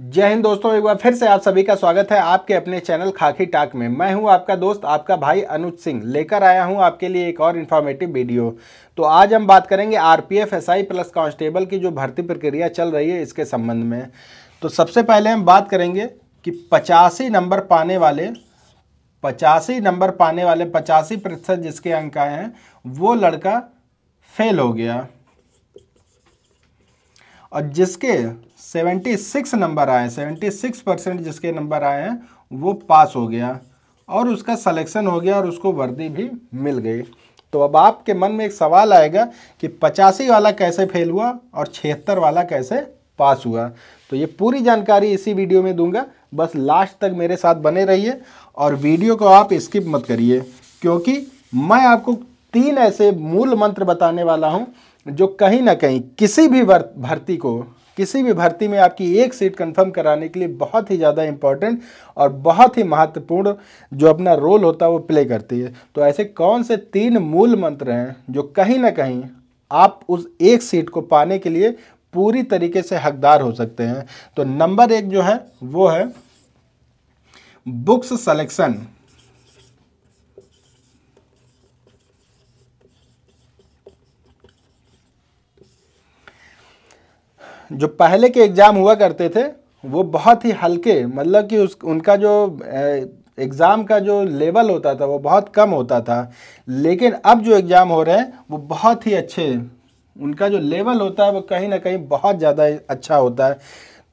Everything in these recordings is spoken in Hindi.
जय हिंद दोस्तों, एक बार फिर से आप सभी का स्वागत है आपके अपने चैनल खाकी टाक में। मैं हूं आपका दोस्त, आपका भाई अनुज सिंह। लेकर आया हूं आपके लिए एक और इन्फॉर्मेटिव वीडियो। तो आज हम बात करेंगे RPF SI प्लस कांस्टेबल की जो भर्ती प्रक्रिया चल रही है इसके संबंध में। तो सबसे पहले हम बात करेंगे कि 85 नंबर पाने वाले 85% जिसके अंक आए हैं वो लड़का फेल हो गया, और जिसके 76 नंबर आए, 76% जिसके नंबर आए हैं वो पास हो गया और उसका सिलेक्शन हो गया और उसको वर्दी भी मिल गई। तो अब आपके मन में एक सवाल आएगा कि 85 वाला कैसे फेल हुआ और 76 वाला कैसे पास हुआ। तो ये पूरी जानकारी इसी वीडियो में दूंगा, बस लास्ट तक मेरे साथ बने रहिए और वीडियो को आप स्किप मत करिए, क्योंकि मैं आपको तीन ऐसे मूल मंत्र बताने वाला हूँ जो कहीं ना कहीं किसी भी भर्ती में आपकी एक सीट कंफर्म कराने के लिए बहुत ही ज़्यादा इम्पॉर्टेंट और बहुत ही महत्वपूर्ण जो अपना रोल होता है वो प्ले करती है। तो ऐसे कौन से तीन मूल मंत्र हैं जो कहीं ना कहीं आप उस एक सीट को पाने के लिए पूरी तरीके से हकदार हो सकते हैं। तो नंबर एक जो है वो है बुक्स सेलेक्शन। जो पहले के एग्ज़ाम हुआ करते थे वो बहुत ही हल्के, मतलब कि उनका जो एग्ज़ाम का जो लेवल होता था वो बहुत कम होता था, लेकिन अब जो एग्ज़ाम हो रहे हैं वो बहुत ही अच्छे, उनका जो लेवल होता है वो कहीं ना कहीं बहुत ज़्यादा अच्छा होता है।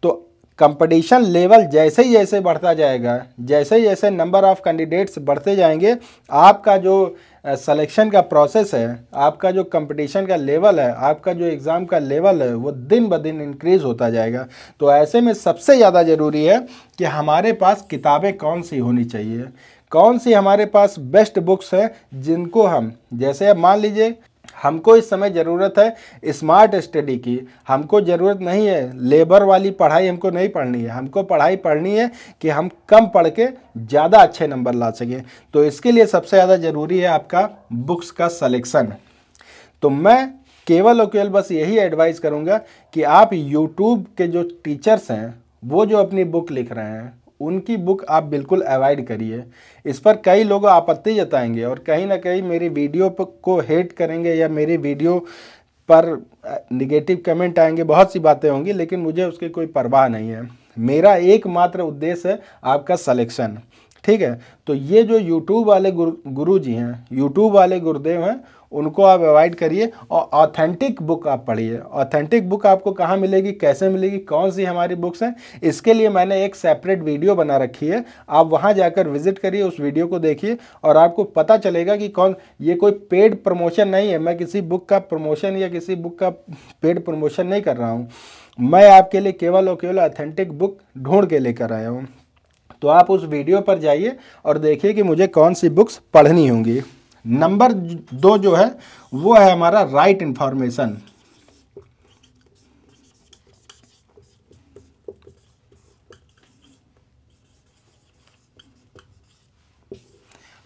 तो कंपटीशन लेवल जैसे ही जैसे बढ़ता जाएगा, जैसे ही जैसे नंबर ऑफ़ कैंडिडेट्स बढ़ते जाएंगे, आपका जो सिलेक्शन का प्रोसेस है, आपका जो कंपटीशन का लेवल है, आपका जो एग्ज़ाम का लेवल है वो दिन ब दिन इंक्रीज़ होता जाएगा। तो ऐसे में सबसे ज़्यादा ज़रूरी है कि हमारे पास किताबें कौन सी होनी चाहिए, कौन सी हमारे पास बेस्ट बुक्स हैं जिनको हम, जैसे अब मान लीजिए हमको इस समय ज़रूरत है स्मार्ट स्टडी की, हमको ज़रूरत नहीं है लेबर वाली पढ़ाई, हमको नहीं पढ़नी है, हमको पढ़ाई पढ़नी है कि हम कम पढ़ के ज़्यादा अच्छे नंबर ला सकें। तो इसके लिए सबसे ज़्यादा ज़रूरी है आपका बुक्स का सिलेक्शन। तो मैं केवल और केवल बस यही एडवाइस करूँगा कि आप यूट्यूब के जो टीचर्स हैं वो जो अपनी बुक लिख रहे हैं उनकी बुक आप बिल्कुल अवॉइड करिए। इस पर कई लोग आपत्ति जताएंगे और कहीं ना कहीं मेरी वीडियो को हेट करेंगे या मेरी वीडियो पर निगेटिव कमेंट आएंगे, बहुत सी बातें होंगी, लेकिन मुझे उसकी कोई परवाह नहीं है। मेरा एकमात्र उद्देश्य है आपका सिलेक्शन, ठीक है। तो ये जो यूट्यूब वाले गुरुजी हैं, यूट्यूब वाले गुरुदेव हैं, उनको आप अवॉइड करिए और ऑथेंटिक बुक आप पढ़िए। ऑथेंटिक बुक आपको कहाँ मिलेगी, कैसे मिलेगी, कौन सी हमारी बुक्स हैं, इसके लिए मैंने एक सेपरेट वीडियो बना रखी है, आप वहाँ जाकर विजिट करिए, उस वीडियो को देखिए और आपको पता चलेगा कि कौन। ये कोई पेड प्रमोशन नहीं है, मैं किसी बुक का प्रमोशन या किसी बुक का पेड प्रमोशन नहीं कर रहा हूँ, मैं आपके लिए केवल और केवल ऑथेंटिक बुक ढूँढ के लेकर आया हूँ। तो आप उस वीडियो पर जाइए और देखिए कि मुझे कौन सी बुक्स पढ़नी होंगी। नंबर दो जो है वो है हमारा राइट इंफॉर्मेशन।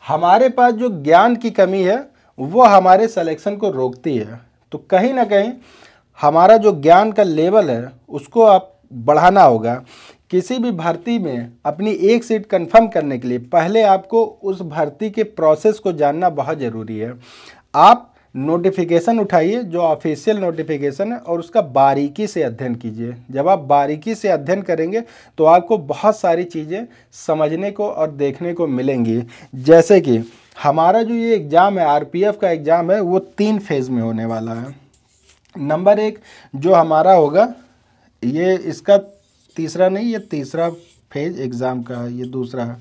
हमारे पास जो ज्ञान की कमी है वो हमारे सिलेक्शन को रोकती है। तो कहीं ना कहीं हमारा जो ज्ञान का लेवल है उसको आप बढ़ाना होगा। किसी भी भर्ती में अपनी एक सीट कंफर्म करने के लिए पहले आपको उस भर्ती के प्रोसेस को जानना बहुत ज़रूरी है। आप नोटिफिकेशन उठाइए जो ऑफिशियल नोटिफिकेशन है और उसका बारीकी से अध्ययन कीजिए। जब आप बारीकी से अध्ययन करेंगे तो आपको बहुत सारी चीज़ें समझने को और देखने को मिलेंगी। जैसे कि हमारा जो ये एग्ज़ाम है, RPF का एग्ज़ाम है, वो 3 फेज़ में होने वाला है। नंबर 1 जो हमारा होगा, ये इसका तीसरा नहीं, ये तीसरा फेज़ एग्ज़ाम का है, ये दूसरा है।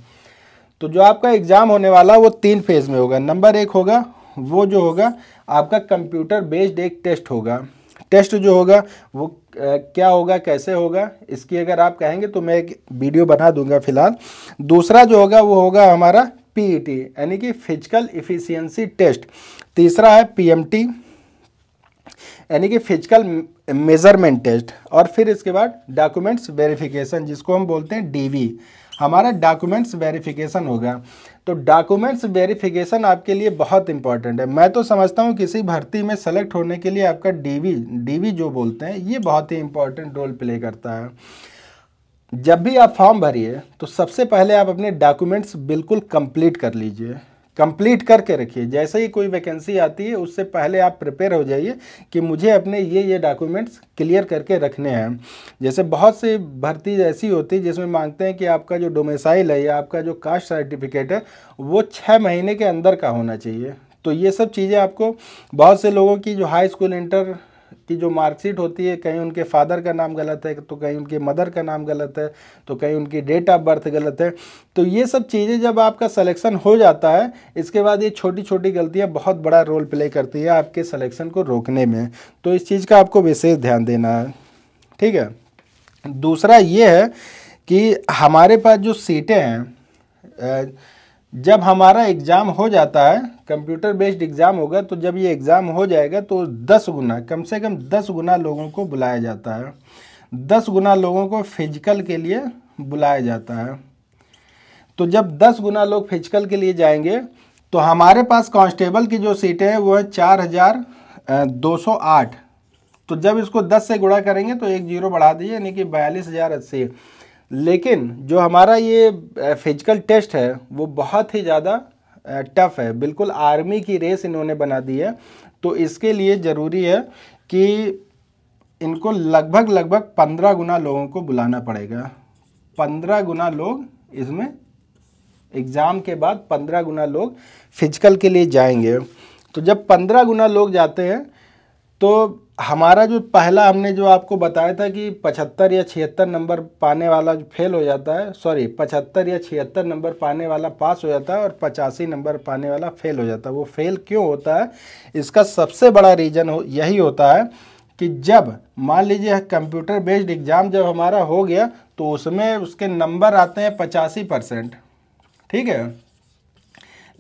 तो जो आपका एग्ज़ाम होने वाला वो 3 फेज़ में होगा। नंबर 1 होगा वो जो होगा आपका कंप्यूटर बेस्ड एक टेस्ट होगा। टेस्ट जो होगा वो क्या होगा, कैसे होगा, इसकी अगर आप कहेंगे तो मैं एक वीडियो बना दूंगा फिलहाल। दूसरा जो होगा वो होगा हमारा PET यानी कि फिजिकल एफिशिएंसी टेस्ट। तीसरा है PMT यानी कि फिजिकल मेजरमेंट टेस्ट। और फिर इसके बाद डॉक्यूमेंट्स वेरिफिकेशन, जिसको हम बोलते हैं DV, हमारा डॉक्यूमेंट्स वेरिफिकेशन होगा। तो डॉक्यूमेंट्स वेरिफिकेशन आपके लिए बहुत इंपॉर्टेंट है। मैं तो समझता हूँ किसी भर्ती में सेलेक्ट होने के लिए आपका DV जो बोलते हैं ये बहुत ही इंपॉर्टेंट रोल प्ले करता है। जब भी आप फॉर्म भरिए तो सबसे पहले आप अपने डॉक्यूमेंट्स बिल्कुल कंप्लीट कर लीजिए, कंप्लीट करके रखिए। जैसे ही कोई वैकेंसी आती है उससे पहले आप प्रिपेयर हो जाइए कि मुझे अपने ये डॉक्यूमेंट्स क्लियर करके रखने हैं। जैसे बहुत सी भर्ती ऐसी होती है जिसमें मांगते हैं कि आपका जो डोमिसाइल है या आपका जो कास्ट सर्टिफिकेट है वो 6 महीने के अंदर का होना चाहिए। तो ये सब चीज़ें आपको, बहुत से लोगों की जो हाई स्कूल इंटर की जो मार्कशीट होती है कहीं उनके फादर का नाम गलत है, तो कहीं उनके मदर का नाम गलत है, तो कहीं उनकी डेट ऑफ बर्थ गलत है। तो ये सब चीज़ें जब आपका सिलेक्शन हो जाता है इसके बाद ये छोटी छोटी गलतियां बहुत बड़ा रोल प्ले करती है आपके सिलेक्शन को रोकने में। तो इस चीज़ का आपको विशेष ध्यान देना है, ठीक है। दूसरा ये है कि हमारे पास जो सीटें हैं, जब हमारा एग्ज़ाम हो जाता है, कंप्यूटर बेस्ड एग्ज़ाम होगा, तो जब ये एग्ज़ाम हो जाएगा तो 10 गुना, कम से कम 10 गुना लोगों को बुलाया जाता है, 10 गुना लोगों को फिजिकल के लिए बुलाया जाता है। तो जब 10 गुना लोग फिजिकल के लिए जाएंगे तो हमारे पास कांस्टेबल की जो सीटें हैं वो है 4208। तो जब इसको 10 से गुणा करेंगे तो 1 जीरो बढ़ा दीजिए, यानी कि 42,080। लेकिन जो हमारा ये फिजिकल टेस्ट है वो बहुत ही ज़्यादा टफ है, बिल्कुल आर्मी की रेस इन्होंने बना दी है। तो इसके लिए ज़रूरी है कि इनको लगभग 15 गुना लोगों को बुलाना पड़ेगा। 15 गुना लोग इसमें एग्ज़ाम के बाद 15 गुना लोग फिजिकल के लिए जाएंगे। तो जब 15 गुना लोग जाते हैं तो हमारा जो पहला, हमने जो आपको बताया था कि 75 या 76 नंबर पाने वाला फेल हो जाता है, सॉरी 75 या 76 नंबर पाने वाला पास हो जाता है और 85 नंबर पाने वाला फेल हो जाता है। वो फेल क्यों होता है, इसका सबसे बड़ा रीज़न यही होता है कि जब मान लीजिए कंप्यूटर बेस्ड एग्ज़ाम जब हमारा हो गया तो उसमें उसके नंबर आते हैं 85%, ठीक है।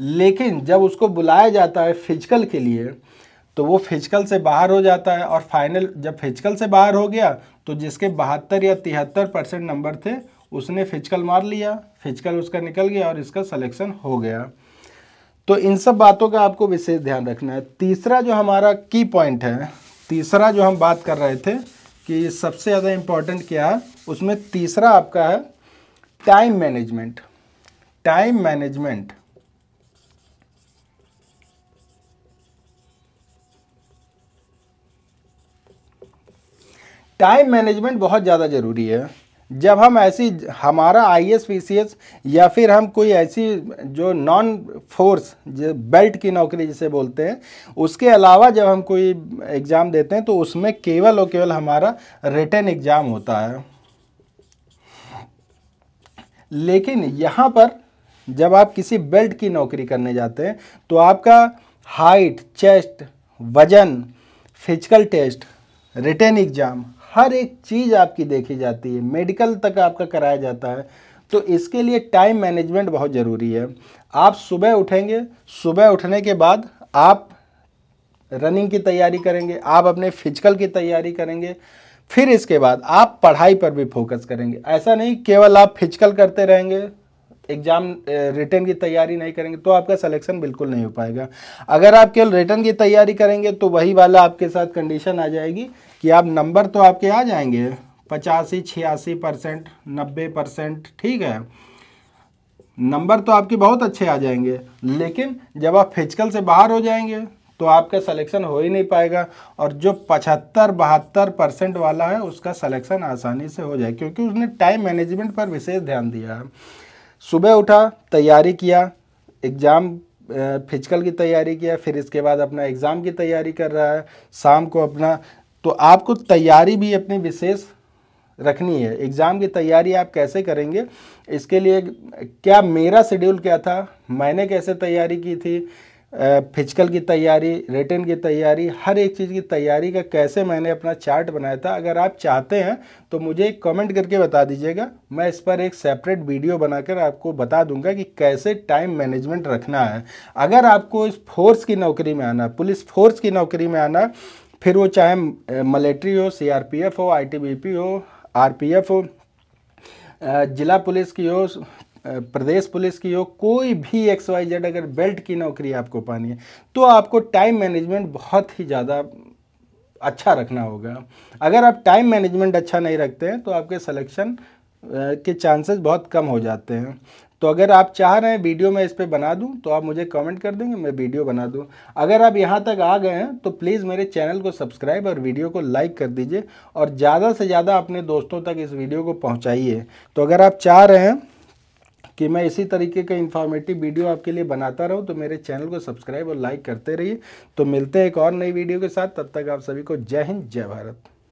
लेकिन जब उसको बुलाया जाता है फिजिकल के लिए तो वो फिजिकल से बाहर हो जाता है, और फाइनल जब फिजिकल से बाहर हो गया तो जिसके 72 या 73% नंबर थे उसने फिजिकल मार लिया, फिजिकल उसका निकल गया और इसका सिलेक्शन हो गया। तो इन सब बातों का आपको विशेष ध्यान रखना है। तीसरा जो हमारा की पॉइंट है, तीसरा जो हम बात कर रहे थे कि सबसे ज़्यादा इम्पॉर्टेंट क्या है, उसमें तीसरा आपका है time management. Time management, time management बहुत ज़्यादा ज़रूरी है। जब हम ऐसी हमारा ISPCS या फिर हम कोई ऐसी जो नॉन फोर्स जो बेल्ट की नौकरी जिसे बोलते हैं उसके अलावा जब हम कोई एग्ज़ाम देते हैं तो उसमें केवल और केवल हमारा रिटन एग्ज़ाम होता है। लेकिन यहाँ पर जब आप किसी बेल्ट की नौकरी करने जाते हैं तो आपका हाइट, चेस्ट, वजन, फिजिकल टेस्ट, रिटन एग्ज़ाम, हर एक चीज़ आपकी देखी जाती है, मेडिकल तक आपका कराया जाता है। तो इसके लिए टाइम मैनेजमेंट बहुत ज़रूरी है। आप सुबह उठेंगे, सुबह उठने के बाद आप रनिंग की तैयारी करेंगे, आप अपने फिजिकल की तैयारी करेंगे, फिर इसके बाद आप पढ़ाई पर भी फोकस करेंगे। ऐसा नहीं केवल आप फिजिकल करते रहेंगे, एग्ज़ाम रिटन की तैयारी नहीं करेंगे तो आपका सिलेक्शन बिल्कुल नहीं हो पाएगा। अगर आप केवल रिटन की तैयारी करेंगे तो वही वाला आपके साथ कंडीशन आ जाएगी कि आप नंबर तो आपके आ जाएंगे 85, 86%, 90%, ठीक है, नंबर तो आपके बहुत अच्छे आ जाएंगे, लेकिन जब आप फिजिकल से बाहर हो जाएंगे तो आपका सिलेक्शन हो ही नहीं पाएगा। और जो 75-72% वाला है उसका सिलेक्शन आसानी से हो जाए, क्योंकि उसने टाइम मैनेजमेंट पर विशेष ध्यान दिया है। सुबह उठा, तैयारी किया, एग्ज़ाम फिजिकल की तैयारी किया, फिर इसके बाद अपना एग्ज़ाम की तैयारी कर रहा है, शाम को अपना, तो आपको तैयारी भी अपनी विशेष रखनी है। एग्ज़ाम की तैयारी आप कैसे करेंगे, इसके लिए क्या मेरा शेड्यूल क्या था, मैंने कैसे तैयारी की थी, फिजिकल की तैयारी, रिटन की तैयारी, हर एक चीज़ की तैयारी का कैसे मैंने अपना चार्ट बनाया था। अगर आप चाहते हैं तो मुझे एक कमेंट करके बता दीजिएगा, मैं इस पर एक सेपरेट वीडियो बनाकर आपको बता दूंगा कि कैसे टाइम मैनेजमेंट रखना है। अगर आपको इस फोर्स की नौकरी में आना, पुलिस फोर्स की नौकरी में आना, फिर वो चाहे मिलिट्री हो, CRPF हो, ITBP हो, RPF हो, जिला पुलिस की हो, प्रदेश पुलिस की हो, कोई भी XYZ अगर बेल्ट की नौकरी आपको पानी है तो आपको टाइम मैनेजमेंट बहुत ही ज़्यादा अच्छा रखना होगा। अगर आप टाइम मैनेजमेंट अच्छा नहीं रखते हैं तो आपके सिलेक्शन के चांसेस बहुत कम हो जाते हैं। तो अगर आप चाह रहे हैं वीडियो मैं इस पर बना दूं तो आप मुझे कमेंट कर देंगे, मैं वीडियो बना दूं। अगर आप यहां तक आ गए हैं तो प्लीज़ मेरे चैनल को सब्सक्राइब और वीडियो को लाइक कर दीजिए और ज़्यादा से ज़्यादा अपने दोस्तों तक इस वीडियो को पहुंचाइए। तो अगर आप चाह रहे हैं कि मैं इसी तरीके का इंफॉर्मेटिव वीडियो आपके लिए बनाता रहूं तो मेरे चैनल को सब्सक्राइब और लाइक करते रहिए। तो मिलते हैं एक और नई वीडियो के साथ, तब तक आप सभी को जय हिंद, जय भारत।